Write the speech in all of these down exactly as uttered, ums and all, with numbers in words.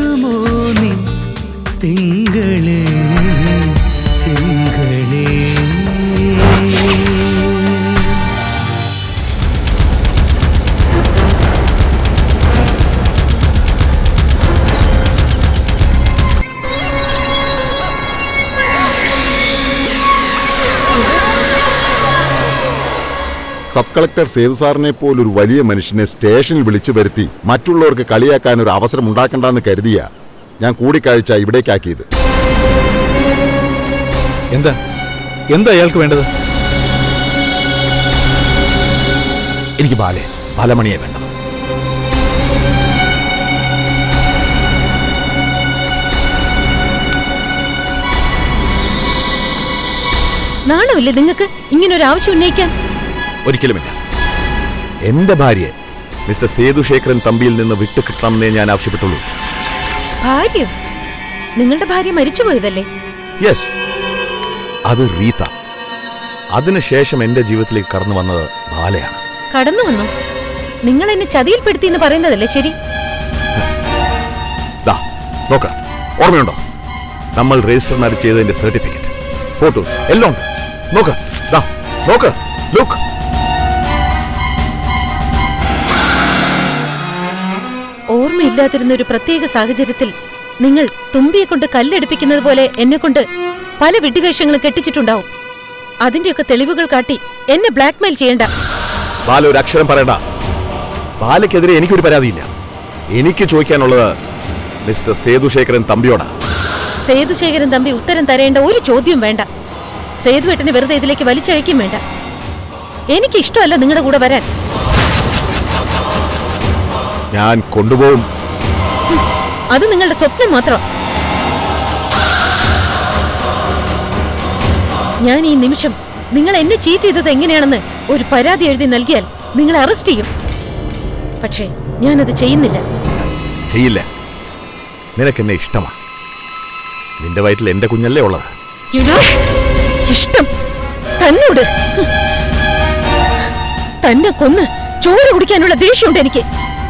വരുമോ നിൻ തിങ്കളേ തിങ്കളേ. സബ് കളക്ടർ സേതു സാറിനെ പോലൊരു വലിയ മനുഷ്യനെ സ്റ്റേഷനിൽ വിളിച്ചു വരുത്തി മറ്റുള്ളവർക്ക് കളിയാക്കാൻ ഒരു അവസരം ഉണ്ടാക്കണ്ടെന്ന് കരുതിയ ഞാൻ കൂടിക്കാഴ്ച ഇവിടേക്കാക്കിയത്. എന്താ എന്താ അയാൾക്ക് വേണ്ടത്? എനിക്ക് ബാലെ ബാലമണിയെ വേണ്ടത്. നാണമില്ലേ നിങ്ങൾക്ക് ഇങ്ങനൊരു ആവശ്യം ഉന്നയിക്കാൻ? ഒരിക്കലുമില്ല. എന്റെ ഭാര്യയെ മിസ്റ്റർ സേതുശേഖരൻ തമ്പിയിൽ നിന്ന് വിട്ടു കിട്ടണമെന്നേ ഞാൻ ആവശ്യപ്പെട്ടുള്ളൂ. ഭാര്യ? നിങ്ങളുടെ ഭാര്യ മരിച്ചുപോയതല്ലേ? യെസ്, അത് റീത. അതിനുശേഷം എന്റെ ജീവിതത്തിലേക്ക് കടന്നു വന്നത് ബാലയാണ്. കടന്നു വന്നു? നിങ്ങൾ എന്നെ ചതിയിൽപ്പെടുത്തി എന്ന് പറയുന്നതല്ലേ ശരി? നോക്ക, ഓർമ്മയുണ്ടോ നമ്മൾ രജിസ്റ്റർ ചെയ്തതിന്റെ സർട്ടിഫിക്കറ്റ്, ഫോട്ടോസ് എല്ലാം ഉണ്ട്. നോക്ക നോക്ക ലുക്ക്, ഓർമ്മയില്ലാതിരുന്ന ഒരു പ്രത്യേക സാഹചര്യത്തിൽ നിങ്ങൾ തുമ്പിയെ കൊണ്ട് കല്ലെടുപ്പിക്കുന്നത് പോലെ എന്നെ കൊണ്ട് പല വിഡ്ഢിവേഷങ്ങളും കെട്ടിച്ചിട്ടുണ്ടാവും. അതിന്റെയൊക്കെ തെളിവുകൾ കാട്ടി എന്നെ ബ്ലാക്ക്മെയിൽ ചെയ്യണ്ട. ബാല ഒരു അക്ഷരം പറയണ്ട. ബാലയ്ക്കെതിരെ എനിക്കൊരു പരാതിയില്ല. എനിക്ക് ചോദിക്കാനുള്ളത് മിസ്റ്റർ സേതുശേഖരൻ തമ്പിയോടാ. സേതുശേഖരൻ തമ്പി ഉത്തരം തരേണ്ട ഒരു ചോദ്യം വേണ്ട. സേതുവേട്ടനെ വെറുതെ ഇതിലേക്ക് വലിച്ചഴക്കും വേണ്ട. എനിക്ക് ഇഷ്ടമല്ല നിങ്ങളുടെ കൂടെ വരാൻ. ഞാൻ കൊണ്ടുപോകും. അത് നിങ്ങളുടെ സ്വപ്നം മാത്രം. ഞാൻ ഈ നിമിഷം നിങ്ങൾ എന്നെ ചീറ്റ് ചെയ്തത് എങ്ങനെയാണെന്ന് ഒരു പരാതി എഴുതി നൽകിയാൽ നിങ്ങളെ അറസ്റ്റ് ചെയ്യും. പക്ഷേ ഞാനത് ചെയ്യുന്നില്ല. ചെയ്യില്ല. നിനക്കെന്നെ ഇഷ്ടമാണ്. നിന്റെ വയറ്റിൽ എന്റെ കുഞ്ഞല്ലേ ഉള്ളത്. ഇഷ്ടം തന്നോട് തന്നെ കൊന്ന് ചോര കുടിക്കാനുള്ള ദേഷ്യമുണ്ട് എനിക്ക്.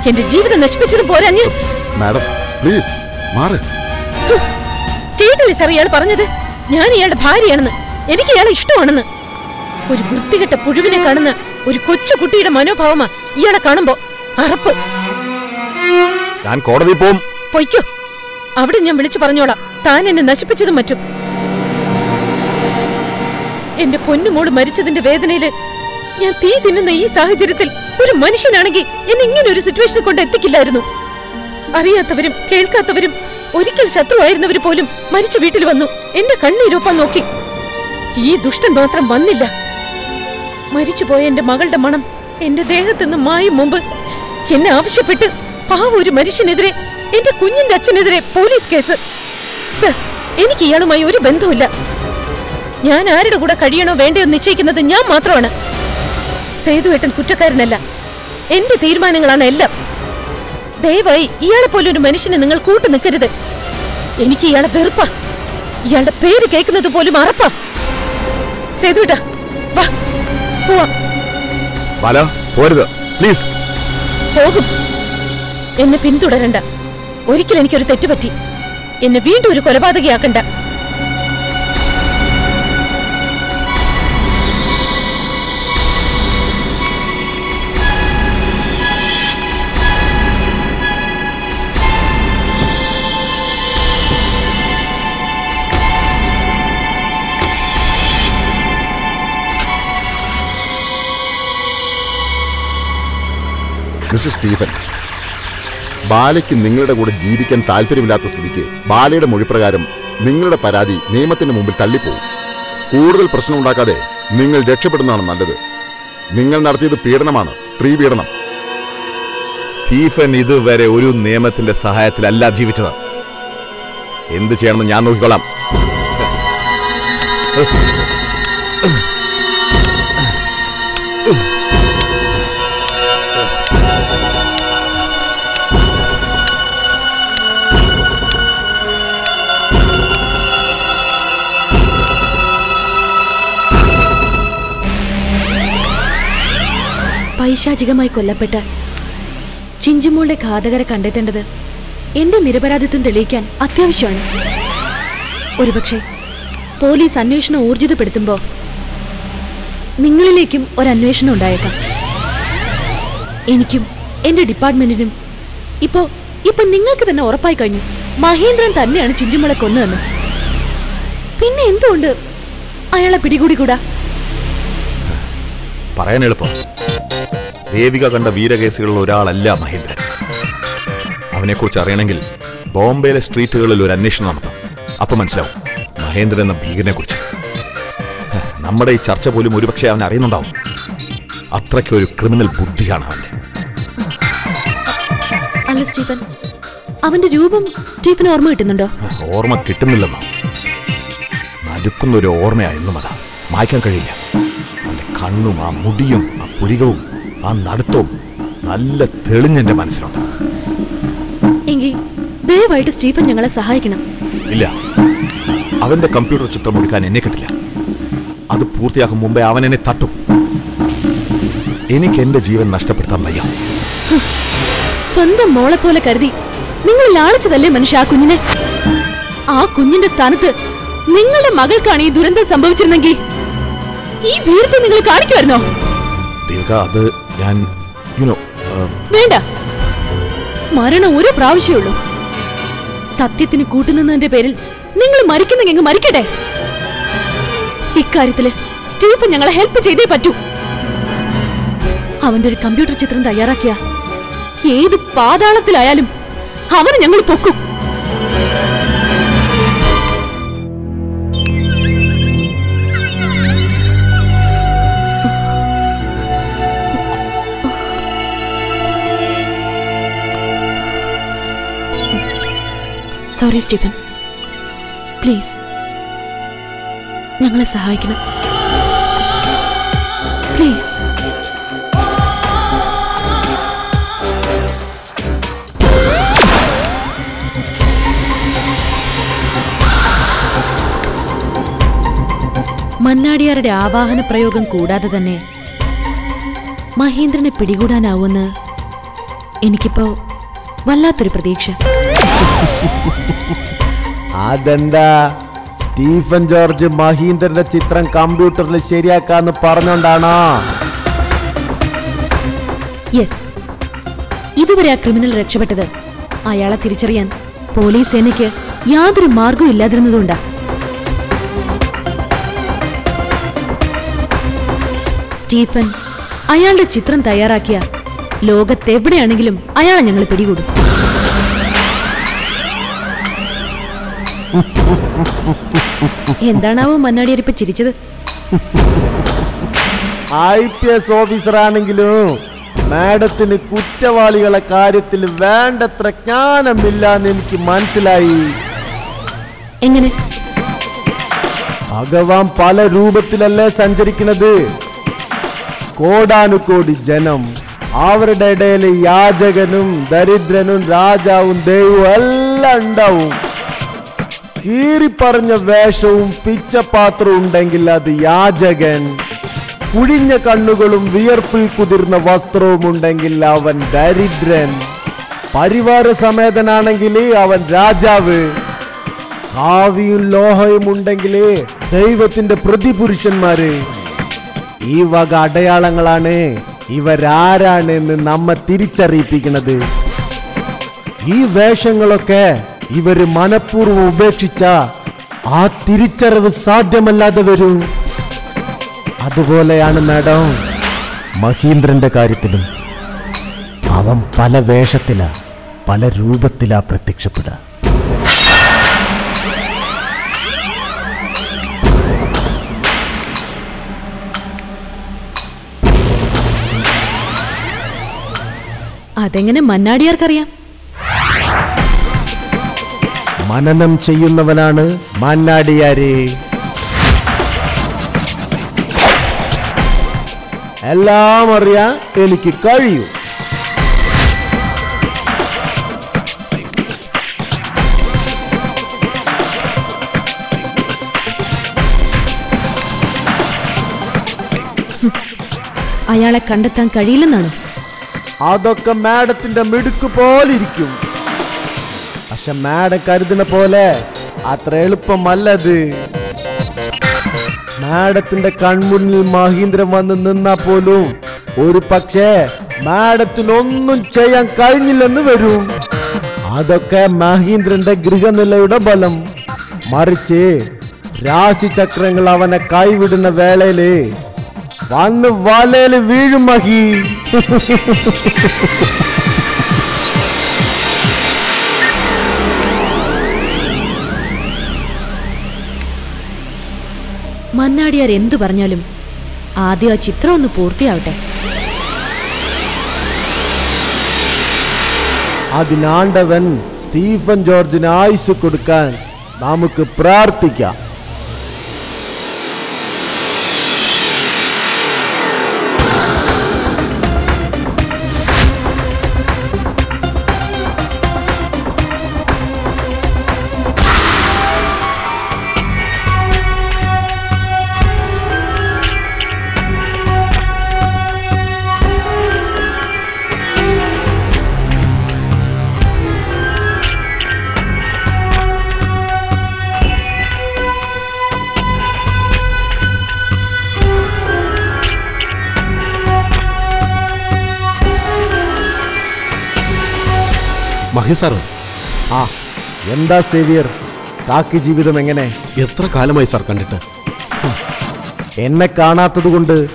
എന്റെ ജീവിതം നശിപ്പിച്ചത് പോരാ ഞാൻ. മാഡം പ്ലീസ് മാറ്. കേട്ടില്ലേ സാർ ഇയാൾ പറഞ്ഞത്? ഞാൻ ഇയാളുടെ ഭാര്യയാണെന്ന്, എനിക്ക് ഇയാളെ ഇഷ്ടമാണെന്ന്. ഒരു വൃത്തികെട്ട പുഴുവിനെ കാണുന്ന ഒരു കൊച്ചു കുട്ടിയുടെ മനോഭാവമാ ഇയാളെ കാണുമ്പോ. അറപ്പ്. ഞാൻ കോടതി പോവും. പൊയ്ക്കോ. അവിടെ ഞാൻ വിളിച്ചു പറഞ്ഞോളാം താൻ എന്നെ നശിപ്പിച്ചതും മറ്റും. എന്റെ പൊന്നുമോള് മരിച്ചതിന്റെ വേദനയില് ഞാൻ തീ തിന്നുന്ന ഈ സാഹചര്യത്തിൽ ഒരു മനുഷ്യനാണെങ്കിൽ എന്നെ ഇങ്ങനെ ഒരു സിറ്റുവേഷനെ കൊണ്ട് എത്തിക്കില്ലായിരുന്നു. അറിയാത്തവരും കേൾക്കാത്തവരും ഒരിക്കൽ ശത്രുവായിരുന്നവർ പോലും മരിച്ച വീട്ടിൽ വന്നു എന്റെ കണ്ണീരൊപ്പം നോക്കി. ഈ ദുഷ്ടൻ മാത്രം വന്നില്ല. മരിച്ചുപോയ എന്റെ മകളുടെ മണം എന്റെ ദേഹത്തു നിന്ന് മായും മുമ്പ് എന്നെ ആവശ്യപ്പെട്ട് പാവ ഒരു മനുഷ്യനെതിരെ, എന്റെ കുഞ്ഞിന്റെ അച്ഛനെതിരെ പോലീസ് കേസ്. സർ, എനിക്ക് ഇയാളുമായി ഒരു ബന്ധവുമില്ല. ഞാൻ ആരുടെ കൂടെ കഴിയണോ വേണ്ടയോ നിശ്ചയിക്കുന്നത് ഞാൻ മാത്രമാണ്. സേതുവേട്ടൻ കുറ്റക്കാരനല്ല. എന്റെ തീരുമാനങ്ങളാണ് എല്ലാം. ദയവായി ഇയാളെ പോലൊരു മനുഷ്യനെ നിങ്ങൾ കൂട്ടു നിൽക്കരുത്. എനിക്ക് ഇയാളെ വെറുപ്പാ. ഇയാളുടെ പേര് കേൾക്കുന്നത് പോലും അറപ്പാ. സേതുവേട്ടാ വാ പോവാം. പോകും. എന്നെ പിന്തുടരണ്ട. ഒരിക്കലും എനിക്കൊരു തെറ്റുപറ്റി എന്നെ വീണ്ടും ഒരു കൊലപാതകയാക്കണ്ട. മിസ്റ്റർ സ്റ്റീഫൻ, ബാലയ്ക്ക് നിങ്ങളുടെ കൂടെ ജീവിക്കാൻ താല്പര്യമില്ലാത്ത സ്ഥിതിക്ക് ബാലയുടെ മൊഴിപ്രകാരം നിങ്ങളുടെ പരാതി നിയമത്തിന്റെ മുമ്പിൽ തള്ളിപ്പോകും. കൂടുതൽ പ്രശ്നമുണ്ടാക്കാതെ നിങ്ങൾ രക്ഷപ്പെടുന്നതാണ് നല്ലത്. നിങ്ങൾ നടത്തിയത് പീഡനമാണ്, സ്ത്രീ പീഡനം. സ്റ്റീഫൻ ഇതുവരെ ഒരു നിയമത്തിന്റെ സഹായത്തിലല്ല ജീവിച്ചത്. എന്ത് ചെയ്യണമെന്ന് ഞാൻ നോക്കിക്കൊള്ളാം. പൈശാചികമായി കൊല്ലപ്പെട്ട ചിഞ്ചുമോളുടെ ഘാതകരെ കണ്ടെത്തേണ്ടത് എന്റെ നിരപരാധിത്വം തെളിയിക്കാൻ അത്യാവശ്യമാണ്. ഒരുപക്ഷെ പോലീസ് അന്വേഷണം ഊർജിതപ്പെടുത്തുമ്പോൾ നിങ്ങളിലേക്കും ഒരന്വേഷണം ഉണ്ടായേക്കാം. എനിക്കും എന്റെ ഡിപ്പാർട്ട്മെന്റിനും ഇപ്പോ ഇപ്പൊ നിങ്ങൾക്ക് തന്നെ ഉറപ്പായി കഴിഞ്ഞു മഹേന്ദ്രൻ തന്നെയാണ് ചുഞ്ചുമളെ കൊന്നതെന്ന്. പിന്നെ എന്തുകൊണ്ട് അയാളെ പിടികൂടി കൂടാ? പറയാൻ എളുപ്പം, ദേവിക കണ്ട വീരകേസുകളിൽ ഒരാളല്ല മഹേന്ദ്രൻ. അവനെക്കുറിച്ച് അറിയണമെങ്കിൽ ബോംബെയിലെ സ്ട്രീറ്റുകളിൽ ഒരു അന്വേഷണം നടത്താം. അപ്പൊ മനസ്സിലാവും മഹേന്ദ്രൻ എന്ന ഭീകരനെ കുറിച്ച്. നമ്മുടെ ഈ ചർച്ച പോലും ഒരുപക്ഷെ അവൻ അറിയുന്നുണ്ടാവും. അത്രയ്ക്കൊരു ക്രിമിനൽ ബുദ്ധിയാണ് അവൻ. അല്ല സ്റ്റീഫൻ, അവന്റെ രൂപം സ്റ്റീഫൻ ഓർമ്മ കിട്ടുന്നുണ്ടോ? ഓർമ്മ കിട്ടുന്നില്ലെന്നോ? നടുക്കുന്നൊരു ഓർമ്മയായിരുന്നു. അതാ മായ്ക്കാൻ കഴിയില്ല. അവന്റെ കണ്ണും ആ മുടിയും ആ പുരികവും ആ നടുത്തവും നല്ല തെളിഞ്ഞെന്റെ മനസ്സിലുണ്ട്. എങ്കിൽ ദയവായിട്ട് സ്റ്റീഫൻ ഞങ്ങളെ സഹായിക്കണം. ഇല്ല, അവന്റെ കമ്പ്യൂട്ടർ ചിത്രം എടുക്കാൻ എന്നെ കിട്ടില്ല. അത് പൂർത്തിയാക്കും മുമ്പേ അവൻ എന്നെ തട്ടും. എനിക്ക് എന്റെ ജീവൻ നഷ്ടപ്പെടുത്താൻ വയ്യ. സ്വന്തം മോളെ പോലെ കരുതി നിങ്ങൾ ലാളിച്ചതല്ലേ മനുഷ്യ ആ കുഞ്ഞിനെ. ആ കുഞ്ഞിന്റെ സ്ഥാനത്ത് നിങ്ങളുടെ മകൾക്കാണ് ഈ ദുരന്തം സംഭവിച്ചിരുന്നെങ്കിൽ ഈ വീരത്വം നിങ്ങൾ കാണിക്കുമായിരുന്നോ? അത് ഞാൻ വേണ്ട. മരണം ഒരു പ്രാവശ്യമുള്ളൂ. സത്യത്തിന് കൂട്ടുനിന്നതിന്റെ പേരിൽ നിങ്ങൾ മരിക്കുന്നെങ്കിൽ മരിക്കട്ടെ. ഇക്കാര്യത്തില് സ്റ്റീഫൻ ഞങ്ങളെ ഹെൽപ്പ് ചെയ്തേ പറ്റൂ. അവന്റെ ഒരു കമ്പ്യൂട്ടർ ചിത്രം തയ്യാറാക്കിയ ഏത് പാതാളത്തിലായാലും അവന് ഞങ്ങൾ പൊക്കും. സോറി സ്റ്റീഫൻ, പ്ലീസ് ഞങ്ങളെ സഹായിക്കണം. പ്ലീസ് മന്നാടിയാരുടെ ആവാഹന പ്രയോഗം കൂടാതെ തന്നെ മഹേന്ദ്രനെ പിടികൂടാനാവുമെന്ന് എനിക്കിപ്പോ വല്ലാത്തൊരു പ്രതീക്ഷ. അതെന്താ സ്റ്റീഫൻ ജോർജ് മഹീന്ദ്രന്റെ ചിത്രം കമ്പ്യൂട്ടറിൽ ശരിയാക്കാന്ന് പറഞ്ഞോണ്ടാണോ? യെസ്, ഇതുവരെ ആ ക്രിമിനൽ രക്ഷപ്പെട്ടത് അയാളെ തിരിച്ചറിയാൻ പോലീസ് സേനയ്ക്ക് യാതൊരു മാർഗവും ഇല്ലാതിരുന്നതുകൊണ്ടാ. സ്റ്റീഫൻ അയാളുടെ ചിത്രം തയ്യാറാക്കിയ ലോകത്തെവിടെയാണെങ്കിലും അയാളെ ഞങ്ങൾ പിടികൂടും. എന്താണാവോ മന്നാടിയരിപ്പ് ചിരിച്ചത്? ഐ പി എസ് ഓഫീസറാണെങ്കിലും മാഡത്തിന് കുറ്റവാളികളെ കാര്യത്തിൽ വേണ്ടത്ര ജ്ഞാനമില്ലാന്ന് എനിക്ക് മനസ്സിലായി. എങ്ങനെ? ഭഗവാൻ പല രൂപത്തിലല്ലേ സഞ്ചരിക്കുന്നത്. കോടാനുകോടി ജനം, അവരുടെ ഇടയിൽ യാചകനും ദരിദ്രനും രാജാവും ദൈവവും എല്ലാം ഉണ്ടാവും. കീറിപ്പറഞ്ഞ വേഷവും പിച്ചപാത്രവും ഉണ്ടെങ്കിൽ അത് യാചകൻ. കുഴിഞ്ഞ കണ്ണുകളും വിയർപ്പിൽ കുതിർന്ന വസ്ത്രവും ഉണ്ടെങ്കിൽ അവൻ ദരിദ്രൻ. പരിവാര സമേതനാണെങ്കിൽ അവൻ രാജാവ്. കാവിയും ലോഹയും ഉണ്ടെങ്കിൽ ദൈവത്തിന്റെ പ്രതിപുരുഷന്മാര്. ഈ വക അടയാളങ്ങളാണ് ഇവരാരാണ് എന്ന് നമ്മെ തിരിച്ചറിയിപ്പിക്കുന്നത്. ഈ വേഷങ്ങളൊക്കെ ഇവര് മനഃപൂർവ്വം ഉപേക്ഷിച്ച ആ തിരിച്ചറിവ് സാധ്യമല്ലാതെ വരും. അതുപോലെയാണ് മാഡം മഹീന്ദ്രന്റെ കാര്യത്തിലും. അവൻ പല വേഷത്തിലാ പല രൂപത്തിലാ പ്രത്യക്ഷപ്പെടുക. അതെങ്ങനെ മന്നാടിയാർക്കറിയാം? മനനം ചെയ്യുന്നവനാണ് മന്നാടിയാര്. എല്ലാം അറിയാൻ എനിക്ക് കഴിയൂ. അയാളെ കണ്ടെത്താൻ കഴിയില്ലെന്നാണ്? അതൊക്കെ മാഡത്തിന്റെ മിടുക്ക് പോലിരിക്കും. Ashamad Kardinapole, Atrelpamaladi Mad at the Kanmunil Mahindra Mandanana Polu, Urupache, Mad at the Nonunche and Karinil and the Verum Adaka Mahindra and the Griganilla Balam Mariche Rasi Chakrangalavana Kai within a valley. One Valley Vidumahi. Mannadiyar എന്തു പറഞ്ഞാലും ആദ്യ ആ ചിത്രം ഒന്ന് പൂർത്തിയാവട്ടെ. അതിനാണ്ടവൻ Stephen ജോർജിന് ആയുസ് കൊടുക്കാൻ നമുക്ക് പ്രാർത്ഥിക്കാം. Sir, ah, Yenda Savior, Kakiji with the Mangane, Yetra Kalamai Sarkandita Enakana to the Gunda,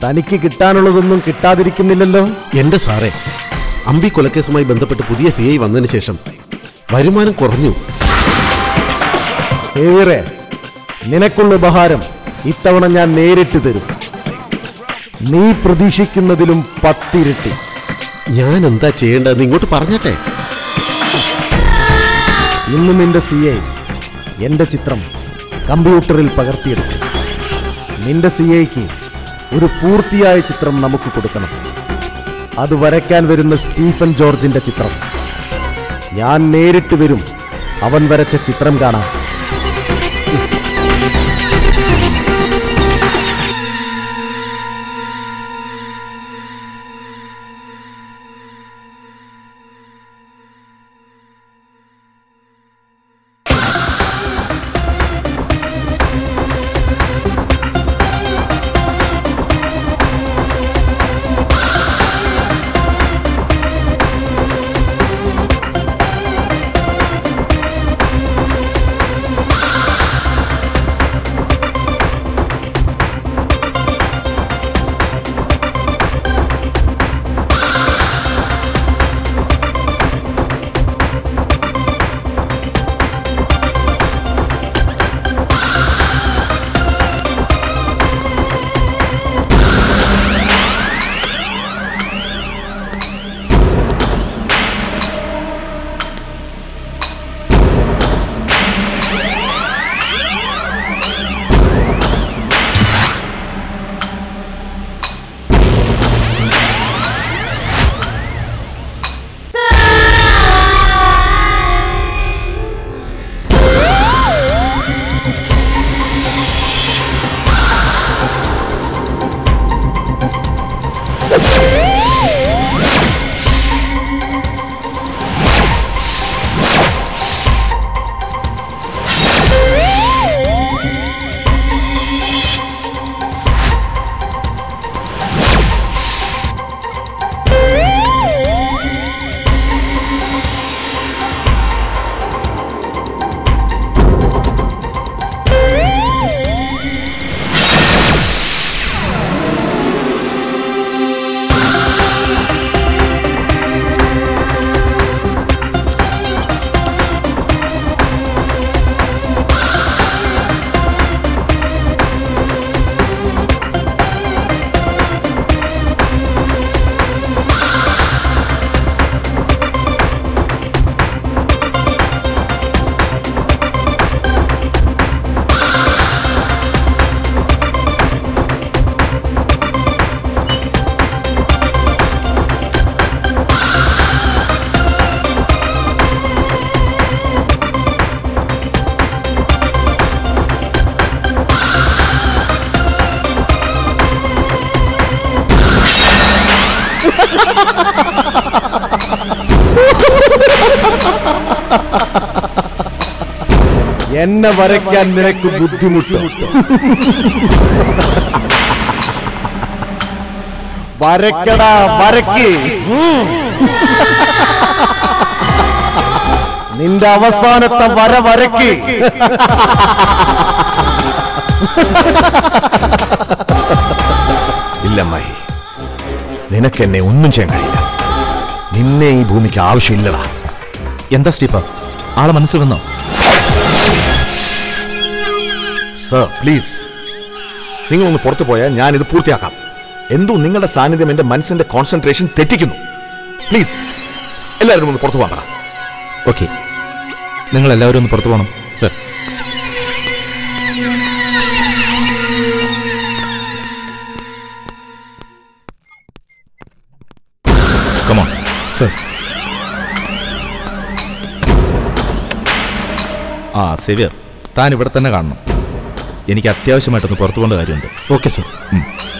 Taniki Kitano Kitadrikinillo, Yenda Sare, Ambi Kolakes my Bantapata Pudia Sea one initiation. Variman Kornu Savire Ninakula Baharam, Itavana Nere to the Ni Pradishikinadilum Patiriti Yan and that chain and go to Parnate. Minda C A, Yenda Chitram, Computeril Pagatir Minda C A K, Urupurtia Chitram Namukukukan Adu Varakan Virum Stephen George in the Chitram Yan made it to Virum Avan Varacha Chitram Gana എന്നെ വരയ്ക്കാൻ നിനക്ക് ബുദ്ധിമുട്ട് വരക്കടാ വരക്ക് നിന്റെ അവസാനത്തെ വര വരക്ക് ഇല്ലമ്മായി നിനക്കെന്നെ ഒന്നും ചെയ്യാൻ കഴിയില്ല നിന്നെ ഈ ഭൂമിക്ക് ആവശ്യമില്ലടാ എന്താ സ്റ്റീഫ ആളെ മനസ്സിൽ വന്നോ സർ പ്ലീസ് നിങ്ങളൊന്ന് പുറത്തു പോയാൽ ഞാനിത് പൂർത്തിയാക്കാം എന്തോ നിങ്ങളുടെ സാന്നിധ്യം എൻ്റെ മനസ്സിൻ്റെ കോൺസെൻട്രേഷൻ തെറ്റിക്കുന്നു പ്ലീസ് എല്ലാവരും ഒന്ന് പുറത്തു പോകാൻ പറ ഓക്കെ നിങ്ങളെല്ലാവരും ഒന്ന് പുറത്തു പോകണം സർ കമോൺ സർ ആ സേവ്യർ താൻ ഇവിടെ തന്നെ കാണണം എനിക്ക് അത്യാവശ്യമായിട്ടൊന്ന് പുറത്തു പോകേണ്ട കാര്യമുണ്ട് ഓക്കെ സർ